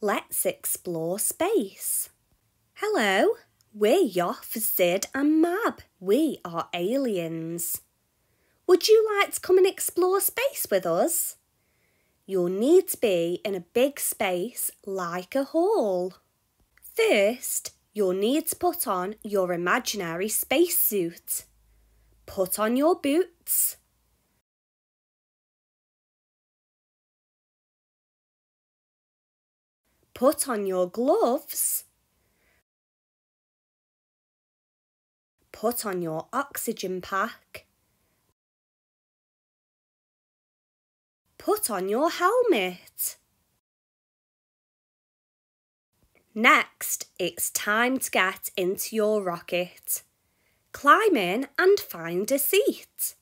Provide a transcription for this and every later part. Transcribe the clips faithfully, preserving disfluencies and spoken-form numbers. Let's explore space. Hello, we're Yoff, Zid and Mab. We are aliens. Would you like to come and explore space with us? You'll need to be in a big space like a hall. First, you'll need to put on your imaginary spacesuit. Put on your boots. Put on your gloves. Put on your oxygen pack. Put on your helmet. Next, it's time to get into your rocket. Climb in and find a seat.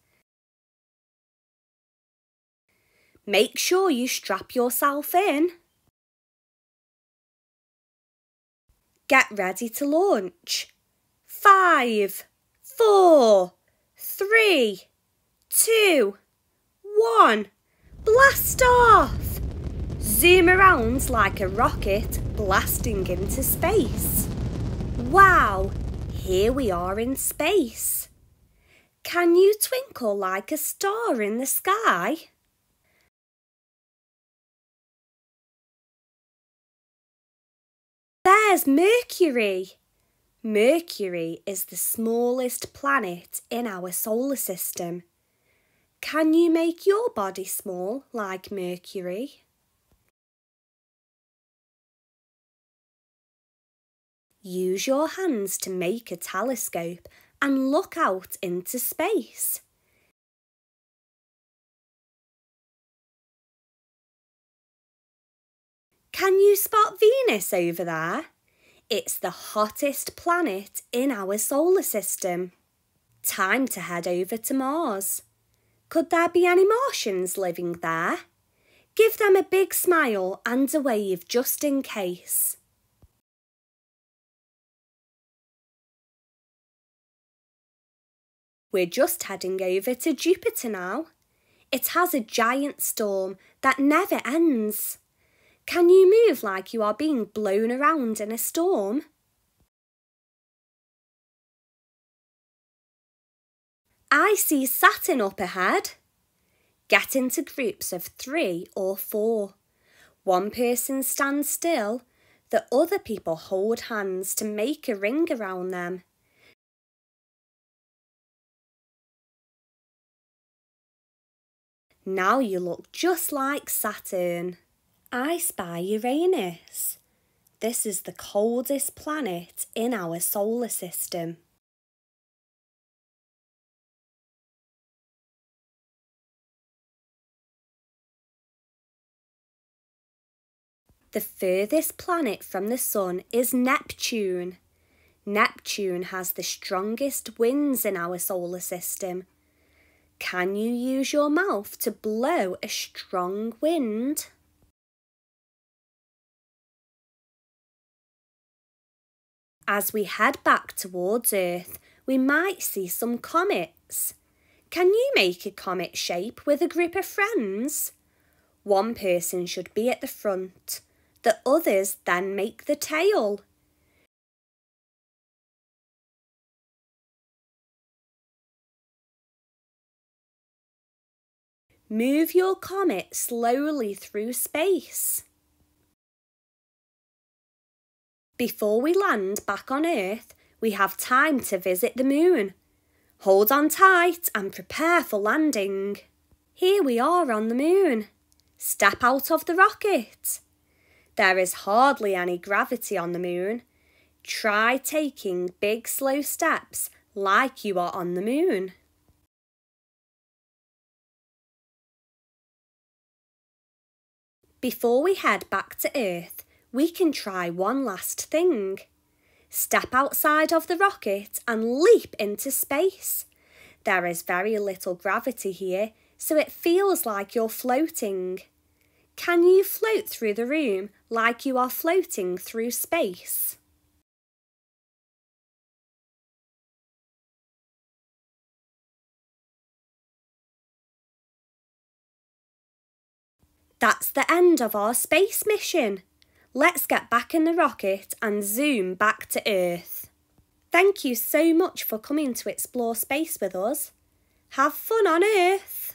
Make sure you strap yourself in. Get ready to launch. Five, four, three, two, one. Blast off! Zoom around like a rocket blasting into space. Wow, here we are in space. Can you twinkle like a star in the sky? There's Mercury. Mercury is the smallest planet in our solar system. Can you make your body small like Mercury? Use your hands to make a telescope and look out into space. Can you spot Venus over there? It's the hottest planet in our solar system. Time to head over to Mars. Could there be any Martians living there? Give them a big smile and a wave just in case. We're just heading over to Jupiter now. It has a giant storm that never ends. Can you move like you are being blown around in a storm? I see Saturn up ahead. Get into groups of three or four. One person stands still, the other people hold hands to make a ring around them. Now you look just like Saturn. I spy Uranus. This is the coldest planet in our solar system. The furthest planet from the sun is Neptune. Neptune has the strongest winds in our solar system. Can you use your mouth to blow a strong wind? As we head back towards Earth, we might see some comets. Can you make a comet shape with a group of friends? One person should be at the front. The others then make the tail. Move your comet slowly through space. Before we land back on Earth, we have time to visit the Moon. Hold on tight and prepare for landing. Here we are on the Moon. Step out of the rocket. There is hardly any gravity on the Moon. Try taking big slow steps like you are on the Moon. Before we head back to Earth, we can try one last thing. Step outside of the rocket and leap into space. There is very little gravity here, so it feels like you're floating. Can you float through the room like you are floating through space? That's the end of our space mission. Let's get back in the rocket and zoom back to Earth. Thank you so much for coming to explore space with us. Have fun on Earth!